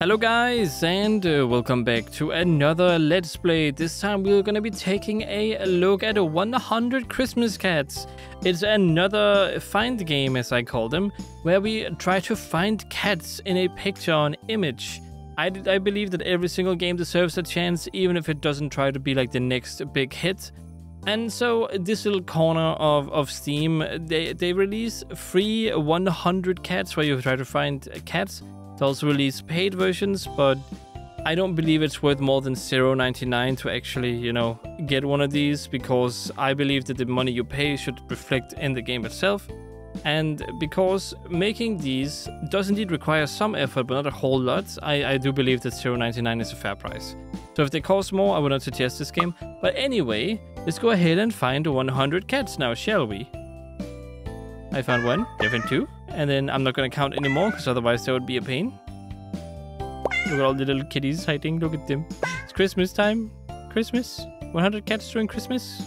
Hello guys, and welcome back to another Let's Play. This time we're gonna be taking a look at 100 Christmas Cats. It's another find game, as I call them, where we try to find cats in a picture or an image. I believe that every single game deserves a chance, even if it doesn't try to be like the next big hit. And so this little corner of Steam, they release free 100 cats where you try to find cats. They also release paid versions, but I don't believe it's worth more than $0.99 to actually, you know, get one of these, because I believe that the money you pay should reflect in the game itself. And because making these does indeed require some effort, but not a whole lot, I do believe that $0.99 is a fair price. So if they cost more, I would not suggest this game. But anyway, let's go ahead and find 100 cats now, shall we? I found one, I found two. And then I'm not going to count anymore, because otherwise that would be a pain. Look at all the little kitties hiding, look at them. It's Christmas time. Christmas. 100 cats during Christmas.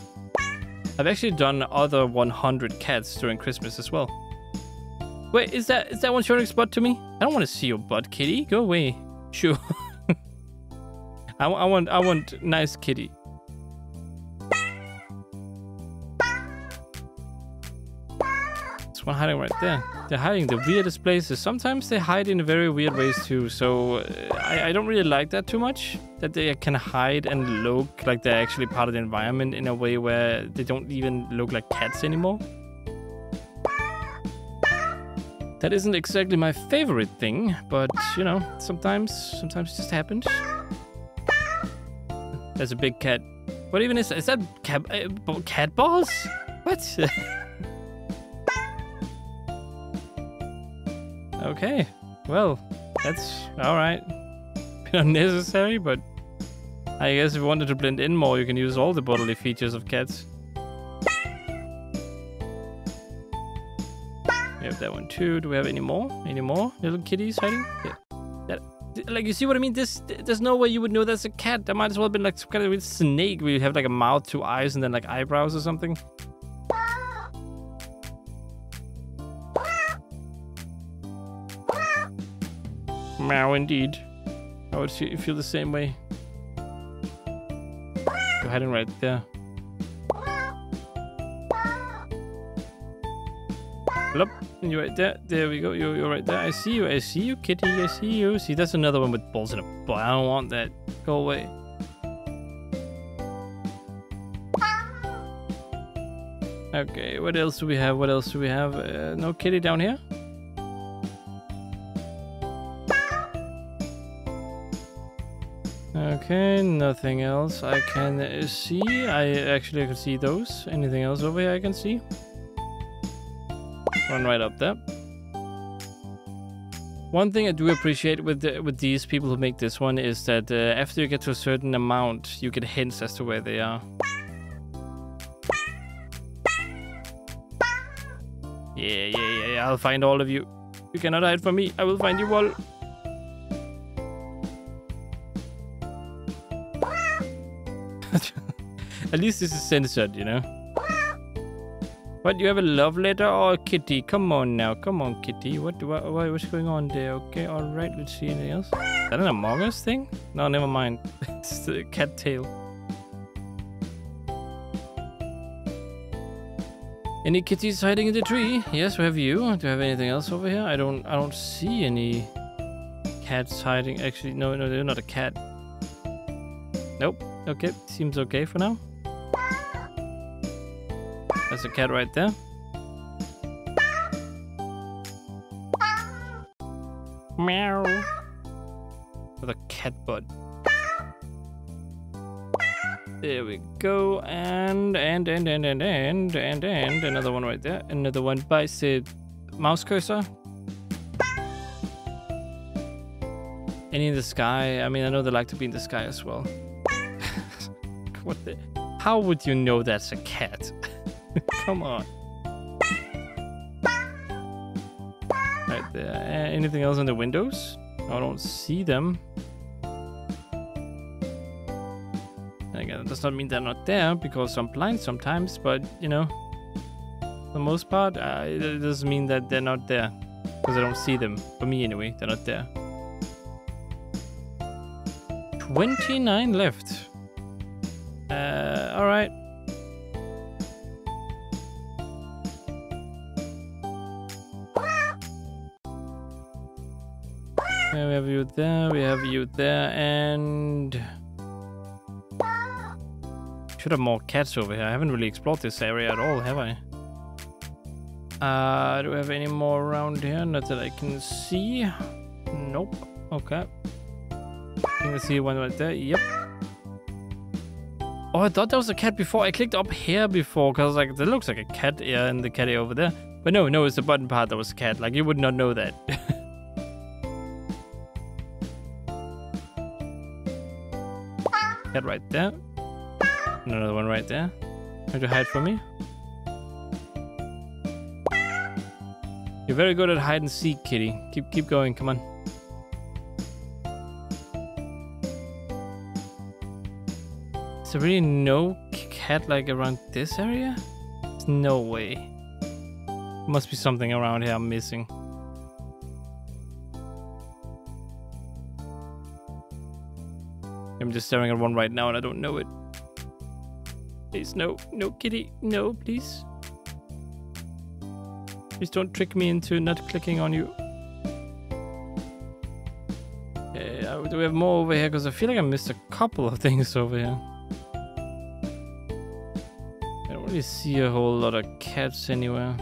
I've actually done other 100 cats during Christmas as well. Wait, is that one showing its butt to me? I don't want to see your butt, kitty. Go away. Sure. I want nice kitty. One hiding right there. They're hiding the weirdest places. Sometimes they hide in very weird ways too, so I don't really like that too much, that they can hide and look like they're actually part of the environment in a way where they don't even look like cats anymore. That isn't exactly my favorite thing, but you know, sometimes it just happens. There's a big cat. What even is that? Is that cat balls? What? Okay, well, that's alright. Bit unnecessary, but I guess if you wanted to blend in more, you can use all the bodily features of cats. We have that one too. Do we have any more? Any more little kitties hiding? Yeah. Like, you see what I mean? There's no way you would know that's a cat. That might as well have been like some kind of weird snake where you have like a mouth, two eyes, and then like eyebrows or something. Meow, indeed. I would feel the same way. Go ahead and right there. Blop, and you're right there. There we go. You're right there. I see you. I see you, kitty. I see you. See, that's another one with balls in a butt. I don't want that. Go away. Okay, what else do we have? What else do we have? No kitty down here? Okay, nothing else I can see. I can see those. Anything else over here I can see? One right up there. One thing I do appreciate with these people who make this one is that after you get to a certain amount, you get hints as to where they are. Yeah, I'll find all of you. You cannot hide from me. I will find you all. At least this is censored, you know. What, you have a love letter or a kitty? Come on now, come on, kitty. What's going on there? Okay, all right, let's see anything else. Is that an Among Us thing? No, never mind. It's the cat tail. Any kitties hiding in the tree? Yes, we have you. Do you have anything else over here? I don't see any cats hiding. Actually, no, they're not a cat. Nope. Okay, seems okay for now. There's a cat right there. Meow. With a cat butt. There we go. And another one right there. Another one by the mouse cursor. Any in the sky? I mean, I know they like to be in the sky as well. What the? How would you know that's a cat? Come on. Right there. Anything else on the windows? I don't see them. And again, it does not mean they're not there, because I'm blind sometimes, but you know, for the most part, it doesn't mean that they're not there, because I don't see them. For me anyway, they're not there. 29 left. Alright. Okay, we have you there, we have you there, and... should have more cats over here. I haven't really explored this area at all, have I? Do we have any more around here? Not that I can see. Nope. Okay. Can you see one right there? Yep. Oh, I thought that was a cat before. I clicked up here before because like that looks like a cat ear and the cat ear over there. But no, it's the button part that was a cat. Like you would not know that. Cat right there. Another one right there. Trying to hide from me. You're very good at hide and seek, kitty. Keep going. Come on. Is there really no cat like around this area? There's no way. Must be something around here I'm missing. I'm just staring at one right now and I don't know it. Please, no kitty, no, please. Please don't trick me into not clicking on you. Do we have more over here? Because I feel like I missed a couple of things over here. I don't really see a whole lot of cats anywhere.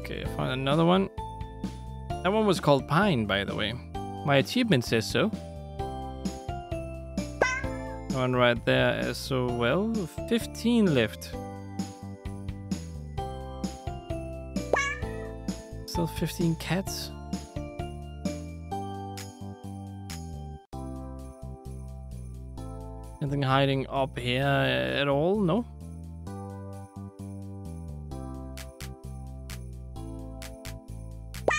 Okay, I found another one. That one was called Pine, by the way. My achievement says so. One right there as well. 15 left. Still 15 cats. Nothing hiding up here at all, no?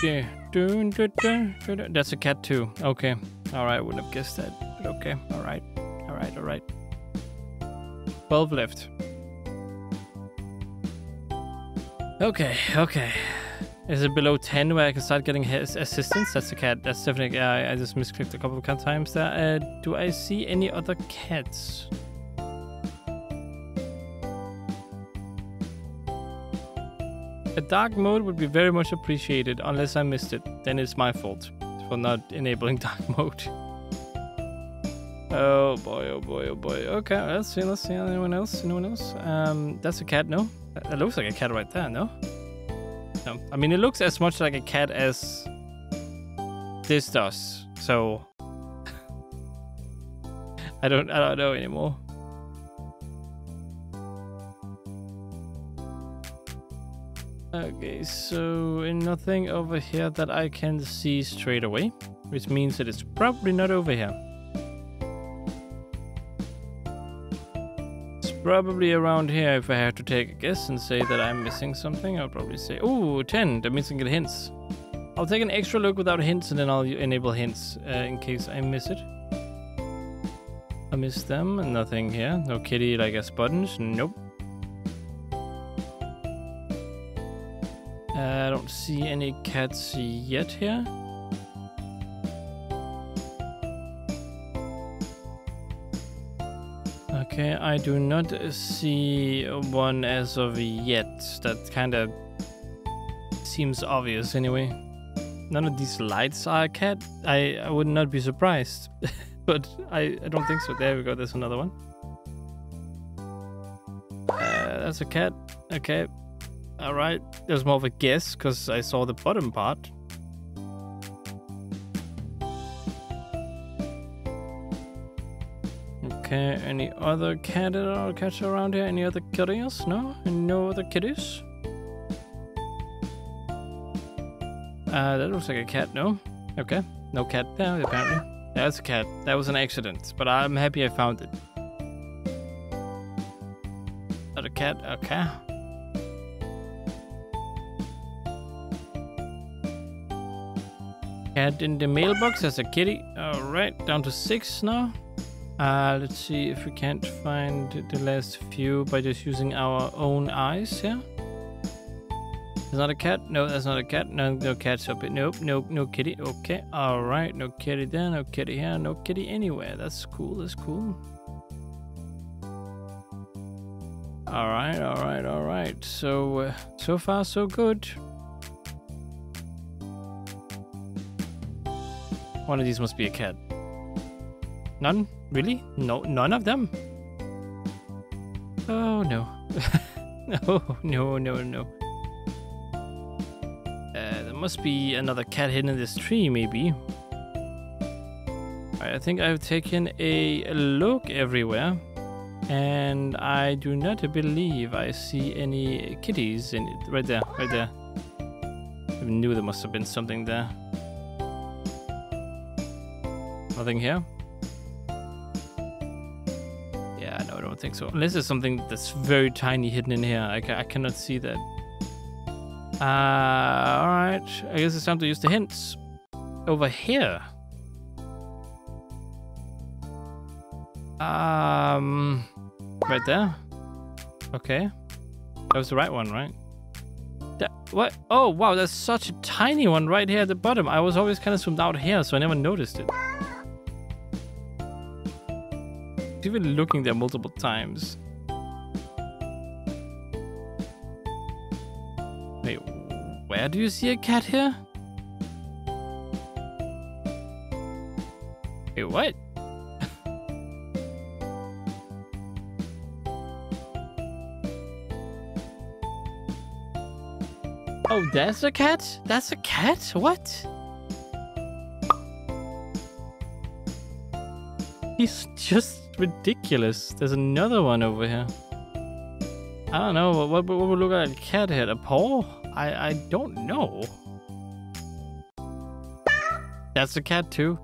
Yeah. That's a cat too. Okay. Alright, wouldn't have guessed that. But okay, alright. Alright. 12 left. Okay. Is it below 10 where I can start getting his assistance? That's a cat. That's definitely... I just misclicked a couple of times there. Do I see any other cats? A dark mode would be very much appreciated, unless I missed it. Then it's my fault for not enabling dark mode. Oh boy. Okay, let's see. Anyone else? That's a cat, no? It looks like a cat right there, no? No. I mean, it looks as much like a cat as this does, so... I don't know anymore. Okay, so nothing over here that I can see straight away, which means that it's probably not over here. Probably around here, if I had to take a guess and say that I'm missing something, I'll probably say, ooh, 10, that means I can get hints. I'll take an extra look without hints and then I'll enable hints in case I miss it. I missed them, nothing here. No kitty, like as buttons, nope. I don't see any cats yet here. Okay, I do not see one as of yet. That kind of seems obvious anyway. None of these lights are a cat. I would not be surprised, but I don't think so. There we go, there's another one. That's a cat. Okay, all right. There's more of a guess because I saw the bottom part. Okay, any other cat or cats around here? Any other kitties? No? No other kitties? That looks like a cat, no? Okay, no cat there, apparently. That's a cat. That was an accident, but I'm happy I found it. Another cat, okay. Cat in the mailbox, that's a kitty. Alright, down to 6 now. Let's see if we can't find the last few by just using our own eyes. Yeah. Is that a cat? No, that's not a cat. No, no cats up it. Nope, nope, no kitty. Okay, all right, no kitty there, no kitty here, no kitty anywhere. That's cool. That's cool. All right, all right, all right. So so far so good. One of these must be a cat. None? Really? No, none of them? Oh no. No. There must be another cat hidden in this tree, maybe. Alright, I think I've taken a look everywhere. And I do not believe I see any kitties in it. Right there, right there. I knew there must have been something there. Nothing here? Yeah, no, I don't think so. Unless there's something that's very tiny hidden in here. I cannot see that. Alright, I guess it's time to use the hints. Over here. Right there. Okay. That was the right one, right? That, what? Oh, wow, that's such a tiny one right here at the bottom. I was always kind of zoomed out here, so I never noticed it. I've been looking there multiple times. Wait, where do you see a cat here? Wait, what? Oh, there's a cat? That's a cat? What? He's just ridiculous. There's another one over here. I don't know. What would look like a cat head? A paw? I don't know. That's a cat too.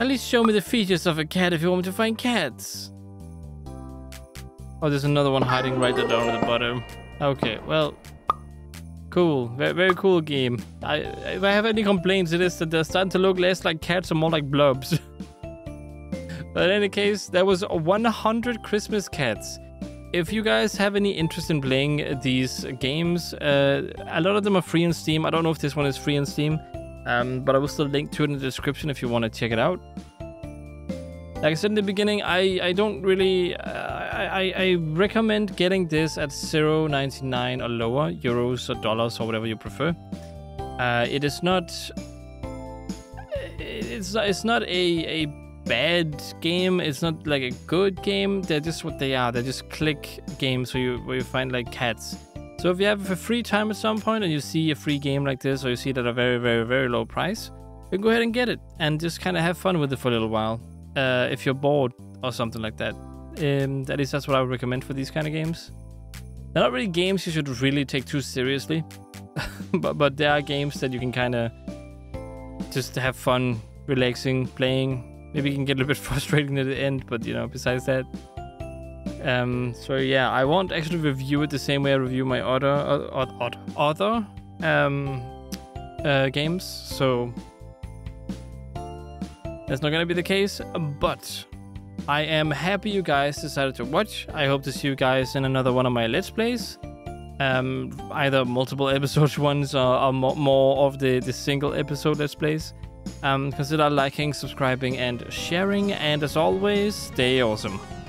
At least show me the features of a cat if you want me to find cats. Oh, there's another one hiding right there down at the bottom. Okay, well, cool. Very, very cool game. If I have any complaints, it is that they're starting to look less like cats and more like blobs. But in any case, that was 100 Christmas Cats. If you guys have any interest in playing these games, a lot of them are free on Steam. I don't know if this one is free on Steam, but I will still link to it in the description if you want to check it out. Like I said in the beginning, I don't really... I recommend getting this at €0.99 or lower, euros or dollars or whatever you prefer. It is not... It's not a bad game. It's not like a good game. They're just what they are. They're just click games where you find like cats. So if you have a free time at some point and you see a free game like this, or you see it at a very, very, very low price, you can go ahead and get it and just kind of have fun with it for a little while. If you're bored or something like that. At least that's what I would recommend for these kind of games. They're not really games you should really take too seriously. but there are games that you can kind of just have fun, relaxing, playing. Maybe it can get a little bit frustrating at the end, but you know, besides that. So yeah, I won't actually review it the same way I review my other games. So that's not gonna be the case, but I am happy you guys decided to watch. I hope to see you guys in another one of my Let's Plays. Either multiple episode ones or more of the single episode Let's Plays. Consider liking, subscribing, and sharing, and as always, stay awesome.